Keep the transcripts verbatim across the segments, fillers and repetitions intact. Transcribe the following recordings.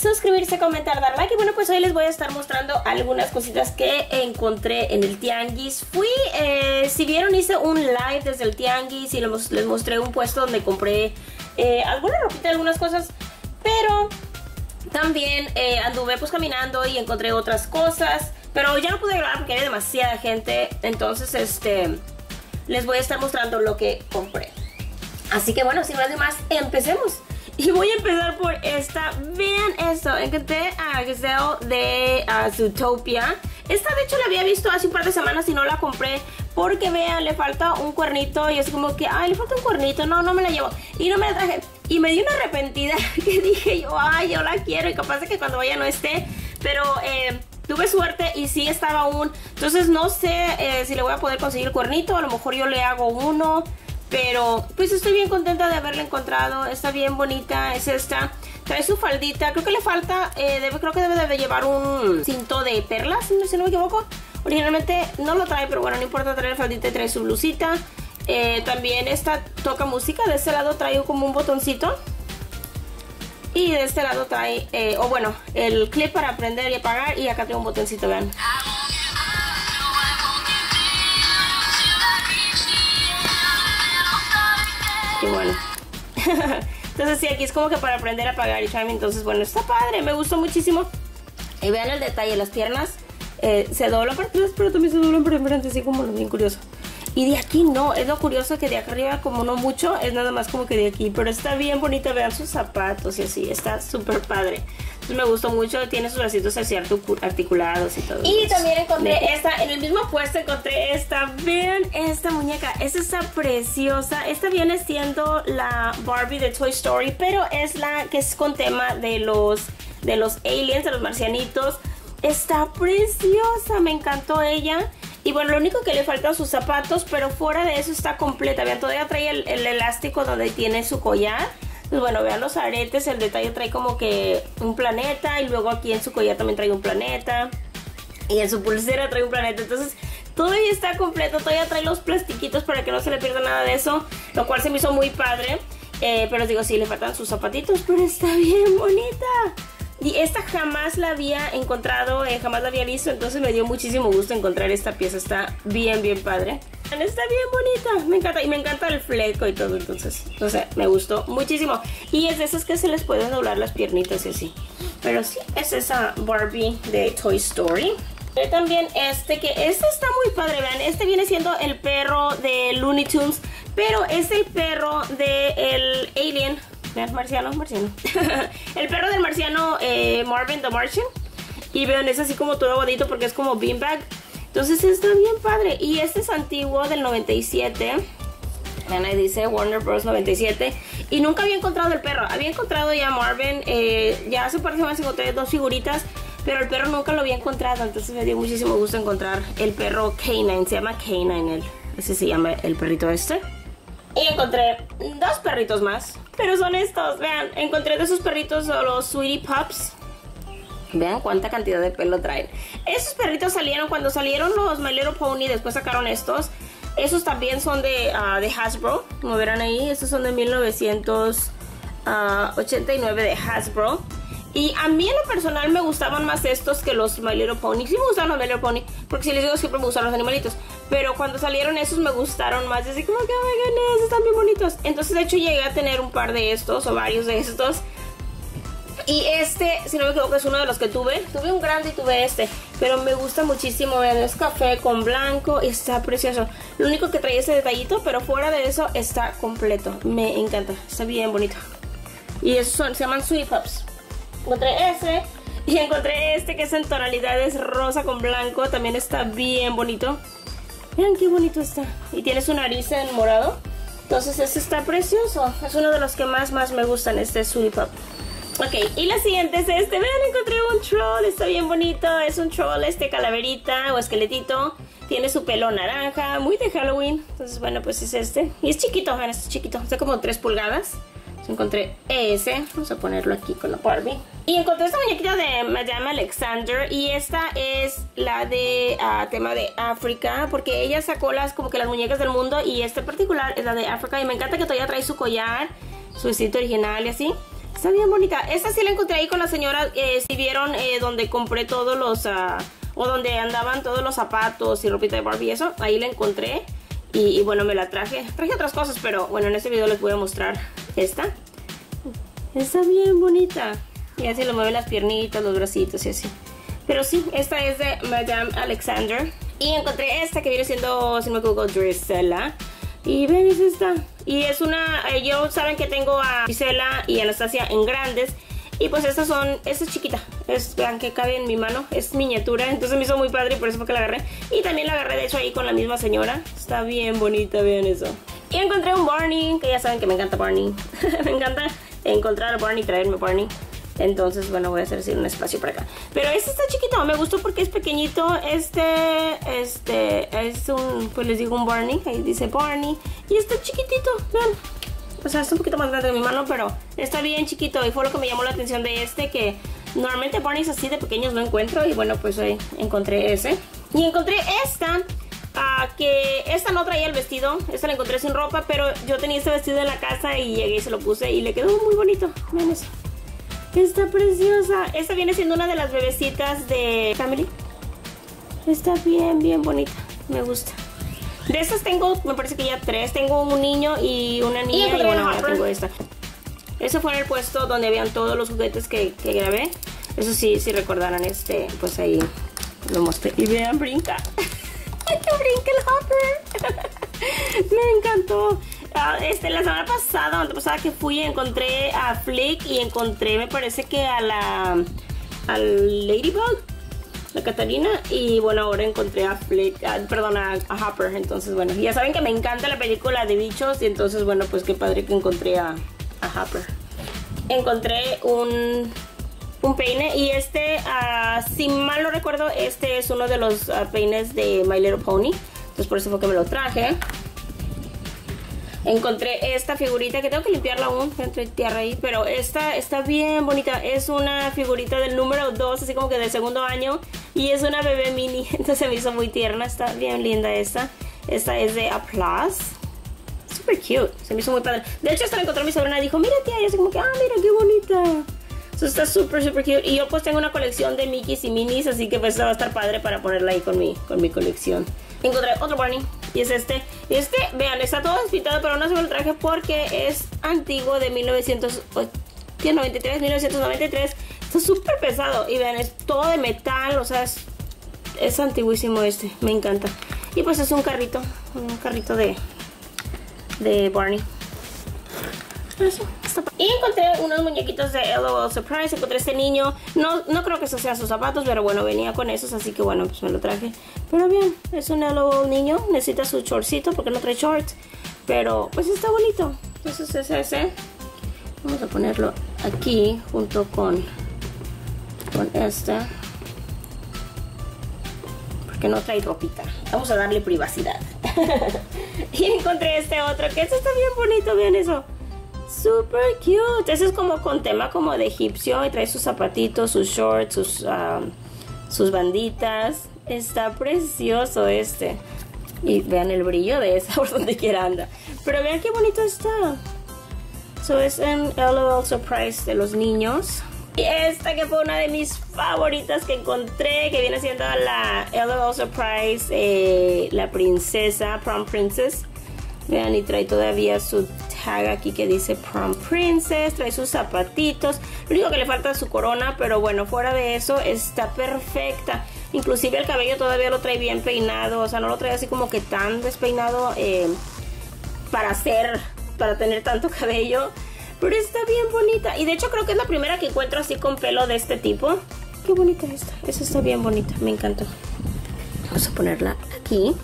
suscribirse, comentar, dar like. Y bueno, pues hoy les voy a estar mostrando algunas cositas que encontré en el tianguis. Fui, eh, si vieron, hice un live desde el tianguis y les mostré un puesto donde compré eh, alguna ropita, algunas cosas. Pero también eh, anduve pues caminando y encontré otras cosas. Pero ya no pude grabar porque había demasiada gente. Entonces, este, les voy a estar mostrando lo que compré. Así que bueno, sin más ni más, empecemos. Y voy a empezar por esta. Vean esto, encontré a Giselle de uh, Zootopia. Esta de hecho la había visto hace un par de semanas y no la compré porque vean, le falta un cuernito y es como que, ay, le falta un cuernito, no, no me la llevo. Y no me la traje. Y me di una arrepentida que dije yo, ay, yo la quiero y capaz de que cuando vaya no esté. Pero eh, tuve suerte y sí estaba aún. Entonces no sé eh, si le voy a poder conseguir el cuernito, a lo mejor yo le hago uno. Pero pues estoy bien contenta de haberla encontrado. Está bien bonita, es esta. Trae su faldita, creo que le falta eh, debe, creo que debe de llevar un cinto de perlas, si no me equivoco. Originalmente no lo trae, pero bueno, no importa. Trae la faldita y trae su blusita. eh, También esta toca música. De este lado trae como un botoncito. Y de este lado trae, eh, o oh, bueno, el clip para prender y apagar. Y acá tiene un botoncito, vean. Y bueno, entonces sí, aquí es como que para aprender a apagar y charme. Entonces bueno, está padre, me gustó muchísimo. Y vean el detalle, las piernas eh, se doblan para atrás, pero también se doblan para enfrente, así como lo bien curioso. Y de aquí no, es lo curioso que de acá arriba como no mucho, es nada más como que de aquí. Pero está bien bonita, vean sus zapatos y así, está súper padre. Entonces me gustó mucho, tiene sus bracitos así articulados y todo. Y eso. También encontré de esta, en el mismo puesto encontré esta, vean esta muñeca, esta está preciosa. Esta viene siendo la Barbie de Toy Story, pero es la que es con tema de los, de los aliens, de los marcianitos. Está preciosa, me encantó ella. Y bueno, lo único que le faltan sus zapatos, pero fuera de eso está completa. Vean, todavía trae el, el elástico donde tiene su collar. Pues bueno, vean los aretes, el detalle trae como que un planeta. Y luego aquí en su collar también trae un planeta. Y en su pulsera trae un planeta. Entonces, todavía está completo. Todavía trae los plastiquitos para que no se le pierda nada de eso. Lo cual se me hizo muy padre. Eh, pero os digo, sí, le faltan sus zapatitos, pero está bien bonita. Y esta jamás la había encontrado, eh, jamás la había visto, entonces me dio muchísimo gusto encontrar esta pieza, está bien, bien padre. Está bien bonita, me encanta, y me encanta el fleco y todo, entonces, no sé, me gustó muchísimo. Y es de esas que se les pueden doblar las piernitas y así. Pero sí, es esa Barbie de Toy Story. Pero también este, que este está muy padre, vean, este viene siendo el perro de Looney Tunes, pero es el perro de el alien. Vean, marciano, marciano. El perro del marciano, eh, Marvin the Martian. Y vean, es así como todo bonito porque es como beanbag. Entonces está bien padre. Y este es antiguo, del noventa y siete. Vean, ahí dice Warner Bros. noventa y siete. Y nunca había encontrado el perro. Había encontrado ya Marvin. Eh, ya hace un par de semanas encontré dos figuritas. Pero el perro nunca lo había encontrado. Entonces me dio muchísimo gusto encontrar el perro K nueve. Se llama K nueve. El, ese se llama el perrito este. Y encontré dos perritos más. Pero son estos, vean. Encontré de esos perritos los Sweetie Pups. Vean cuánta cantidad de pelo traen. Esos perritos salieron cuando salieron los My Little Pony. Después sacaron estos. Esos también son de, uh, de Hasbro. Como verán ahí, estos son de mil novecientos ochenta y nueve de Hasbro. Y a mí en lo personal me gustaban más estos que los My Little Pony. Sí me gustaban los My Little Pony, porque si les digo siempre me gustan los animalitos. Pero cuando salieron esos me gustaron más. Así como que, oh my goodness, están bien bonitos. Entonces de hecho llegué a tener un par de estos o varios de estos. Y este, si no me equivoco, es uno de los que tuve. Tuve un grande y tuve este. Pero me gusta muchísimo, vean, es café con blanco y está precioso. Lo único que traía ese detallito, pero fuera de eso está completo. Me encanta, está bien bonito. Y esos son, se llaman Sweetie Pups. Encontré ese y encontré este que es en tonalidades rosa con blanco. También está bien bonito. Miren qué bonito está. Y tiene su nariz en morado. Entonces este está precioso. Es uno de los que más más me gustan, este Sweetie Pup. Ok, y la siguiente es este. Vean, encontré un troll. Está bien bonito. Es un troll, este calaverita o esqueletito. Tiene su pelo naranja. Muy de Halloween. Entonces bueno, pues es este. Y es chiquito, vean, es chiquito. Está como tres pulgadas. Encontré ese, vamos a ponerlo aquí con la Barbie. Y encontré esta muñequita de Madame Alexander. Y esta es la de uh, tema de África. Porque ella sacó las como que las muñecas del mundo. Y esta en particular es la de África. Y me encanta que todavía trae su collar, su vestido original y así. Está bien bonita. Esta sí la encontré ahí con la señora. Eh, si vieron eh, donde compré todos los... Uh, o donde andaban todos los zapatos y ropita de Barbie y eso. Ahí la encontré. Y, y bueno, me la traje. Traje otras cosas, pero bueno, en este video les voy a mostrar esta. Está bien bonita. Y así le mueven las piernitas, los bracitos y así. Pero sí, esta es de Madame Alexander. Y encontré esta que viene siendo, si no me equivoco, Drysela. Y ven, es esta. Y es una, eh, yo saben que tengo a Gisela y Anastasia en grandes. Y pues estas son, esta es chiquita, es la que cabe en mi mano, es miniatura. Entonces me hizo muy padre y por eso fue que la agarré. Y también la agarré de hecho ahí con la misma señora. Está bien bonita, vean eso. Y encontré un Barney, que ya saben que me encanta Barney. Me encanta encontrar a Barney, traerme a Barney. Entonces, bueno, voy a hacer así un espacio para acá. Pero este está chiquito, me gustó porque es pequeñito. Este, este, es un, pues les digo un Barney. Ahí dice Barney. Y está chiquitito, vean. O sea, está un poquito más grande de mi mano, pero está bien chiquito. Y fue lo que me llamó la atención de este, que normalmente Barneys así de pequeños no encuentro. Y bueno, pues ahí encontré ese. Y encontré esta. Uh, que esta no traía el vestido, esta la encontré sin ropa, pero yo tenía este vestido en la casa y llegué y se lo puse y le quedó muy bonito. Vean eso. Está preciosa. Esta viene siendo una de las bebecitas de Family. Está bien, bien bonita. Me gusta. De estas tengo, me parece que ya tres. Tengo un niño y una niña. Y, y bueno, ahora tengo esta. Eso fue en el puesto donde habían todos los juguetes que, que grabé. Eso sí, si recordaran, este, pues ahí lo mostré. Y vean, brinca. ¡Brinca el Hopper! Me encantó. Uh, este, la semana pasada, la pasada que fui, encontré a Flick y encontré, me parece que a la a Ladybug, la Catalina, y bueno, ahora encontré a Flick, uh, perdón, a, a Hopper. Entonces, bueno, ya saben que me encanta la película de bichos y entonces, bueno, pues qué padre que encontré a, a Hopper. Encontré un, un peine y este, uh, si mal no recuerdo, este es uno de los uh, peines de My Little Pony. Entonces, por eso fue que me lo traje. Encontré esta figurita que tengo que limpiarla aún, entre tierra ahí, pero esta está bien bonita. Es una figurita del número dos, así como que del segundo año, y es una bebé mini, entonces me hizo muy tierna. Está bien linda esta. Esta es de Applause. Super cute, se me hizo muy padre. De hecho, hasta la encontró mi sobrina y dijo, mira tía, y así como que, ah, mira qué bonita. Entonces está super, super cute. Y yo pues tengo una colección de Mickeys y Minis, así que pues esta va a estar padre para ponerla ahí con mi, con mi colección. Encontré otro Barney y es este. Este, vean, está todo despintado, pero no se me lo traje porque es antiguo, de mil novecientos noventa y tres. Está súper pesado y vean, es todo de metal, o sea, es, es antiguísimo este, me encanta. Y pues es un carrito, un carrito de, de Barney. Eso. Y encontré unos muñequitos de LOL Surprise. Encontré este niño. No, no creo que esos sean sus zapatos, pero bueno, venía con esos, así que bueno, pues me lo traje. Pero bien, es un LOL niño. Necesita su shortcito porque no trae shorts, pero pues está bonito. Entonces es ese. Vamos a ponerlo aquí junto con con este, porque no trae ropita. Vamos a darle privacidad. Y encontré este otro, que este está bien bonito. Vean eso. Super cute. Ese es como con tema como de egipcio y trae sus zapatitos, sus shorts, sus, um, sus banditas. Está precioso este. Y vean el brillo de esa por donde quiera anda. Pero vean qué bonito está. So es en LOL Surprise de los niños. Y esta que fue una de mis favoritas que encontré, que viene siendo la LOL Surprise, eh, la princesa, Prom Princess. Vean, y trae todavía su tag aquí que dice Prom Princess. Trae sus zapatitos. Lo único que le falta es su corona, pero bueno, fuera de eso está perfecta. Inclusive el cabello todavía lo trae bien peinado. O sea, no lo trae así como que tan despeinado, eh, para hacer, para tener tanto cabello. Pero está bien bonita. Y de hecho creo que es la primera que encuentro así con pelo de este tipo. Qué bonita esta. Esa está bien bonita, me encantó. Vamos a ponerla aquí.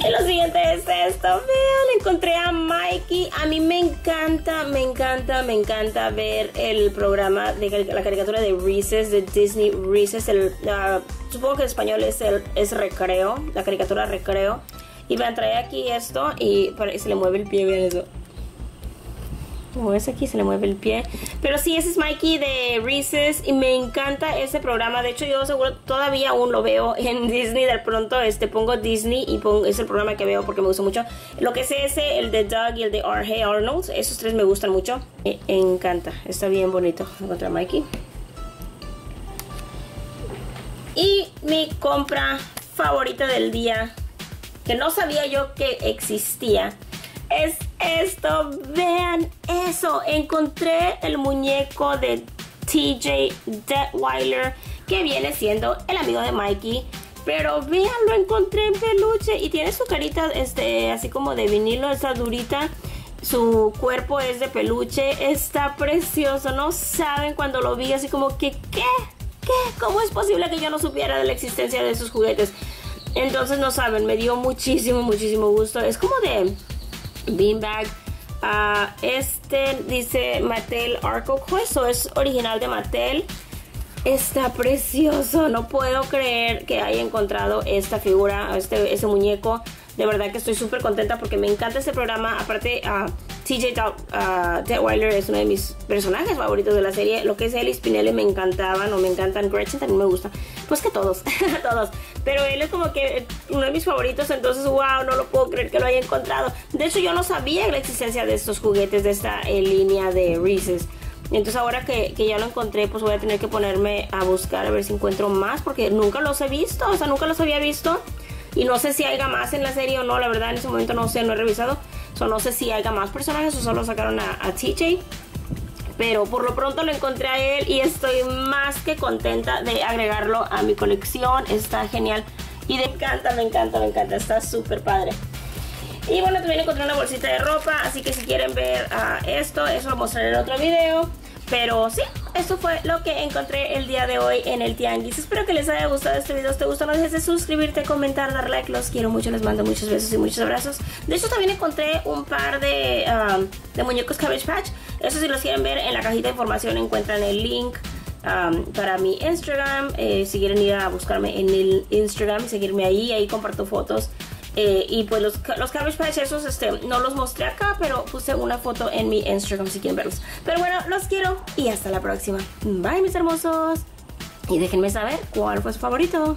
Y lo siguiente es esto, vean, encontré a Mikey. A mí me encanta, me encanta, me encanta ver el programa, de la caricatura de Recess, de Disney Recess. El, uh, supongo que en español es, el, es Recreo, la caricatura Recreo. Y vean, trae aquí esto y se le mueve el pie, vean eso. Moverse aquí, se le mueve el pie. Pero sí, ese es Mikey de Recess y me encanta ese programa. De hecho, yo seguro todavía aún lo veo en Disney. De pronto este, pongo Disney y pongo, es el programa que veo porque me gusta mucho. Lo que es ese, el de Doug y el de R G Arnold, esos tres me gustan mucho. Me encanta, está bien bonito. Encontré a Mikey. Y mi compra favorita del día, que no sabía yo que existía, es esto. Vean eso. Encontré el muñeco de T J Detweiler, que viene siendo el amigo de Mikey. Pero vean, lo encontré en peluche y tiene su carita este, así como de vinilo, está durita. Su cuerpo es de peluche. Está precioso. No saben, cuando lo vi así como que ¿qué? ¿Qué? ¿Cómo es posible que yo no supiera de la existencia de esos juguetes? Entonces no saben, me dio muchísimo, muchísimo gusto. Es como de beanbag. Uh, este dice Mattel Arco Quest, o es original de Mattel. Está precioso, no puedo creer que haya encontrado esta figura, este, este muñeco. De verdad que estoy súper contenta porque me encanta este programa. Aparte, uh, T J uh, Detweiler es uno de mis personajes favoritos de la serie. Lo que es él y Spinelli me encantaban, o me encantan. Gretchen también me gusta. Pues que todos, todos. Pero él es como que uno de mis favoritos. Entonces, wow, no lo puedo creer que lo haya encontrado. De hecho, yo no sabía la existencia de estos juguetes, de esta eh, línea de Reese's. Entonces ahora que, que ya lo encontré, pues voy a tener que ponerme a buscar a ver si encuentro más, porque nunca los he visto, o sea, nunca los había visto. Y no sé si haya más en la serie o no, la verdad en ese momento no sé, no he revisado. O sea, no sé si haya más personajes o solo sacaron a, a T J. Pero por lo pronto lo encontré a él y estoy más que contenta de agregarlo a mi colección. Está genial y me encanta, me encanta, me encanta, está súper padre. Y bueno, también encontré una bolsita de ropa, así que si quieren ver uh, esto, eso lo mostraré en otro video. Pero sí, esto fue lo que encontré el día de hoy en el tianguis. Espero que les haya gustado este video. Si te gustó, no dejes de suscribirte, comentar, dar like. Los quiero mucho, les mando muchos besos y muchos abrazos. De hecho, también encontré un par de, um, de muñecos Cabbage Patch. Eso si los quieren ver, en la cajita de información encuentran el link Um, para mi Instagram. eh, Si quieren ir a buscarme en el Instagram, seguirme ahí, ahí comparto fotos. Eh, y pues los, los Cabbage Patch esos este, no los mostré acá, pero puse una foto en mi Instagram si quieren verlos. Pero bueno, los quiero y hasta la próxima. Bye mis hermosos. Y déjenme saber cuál fue su favorito.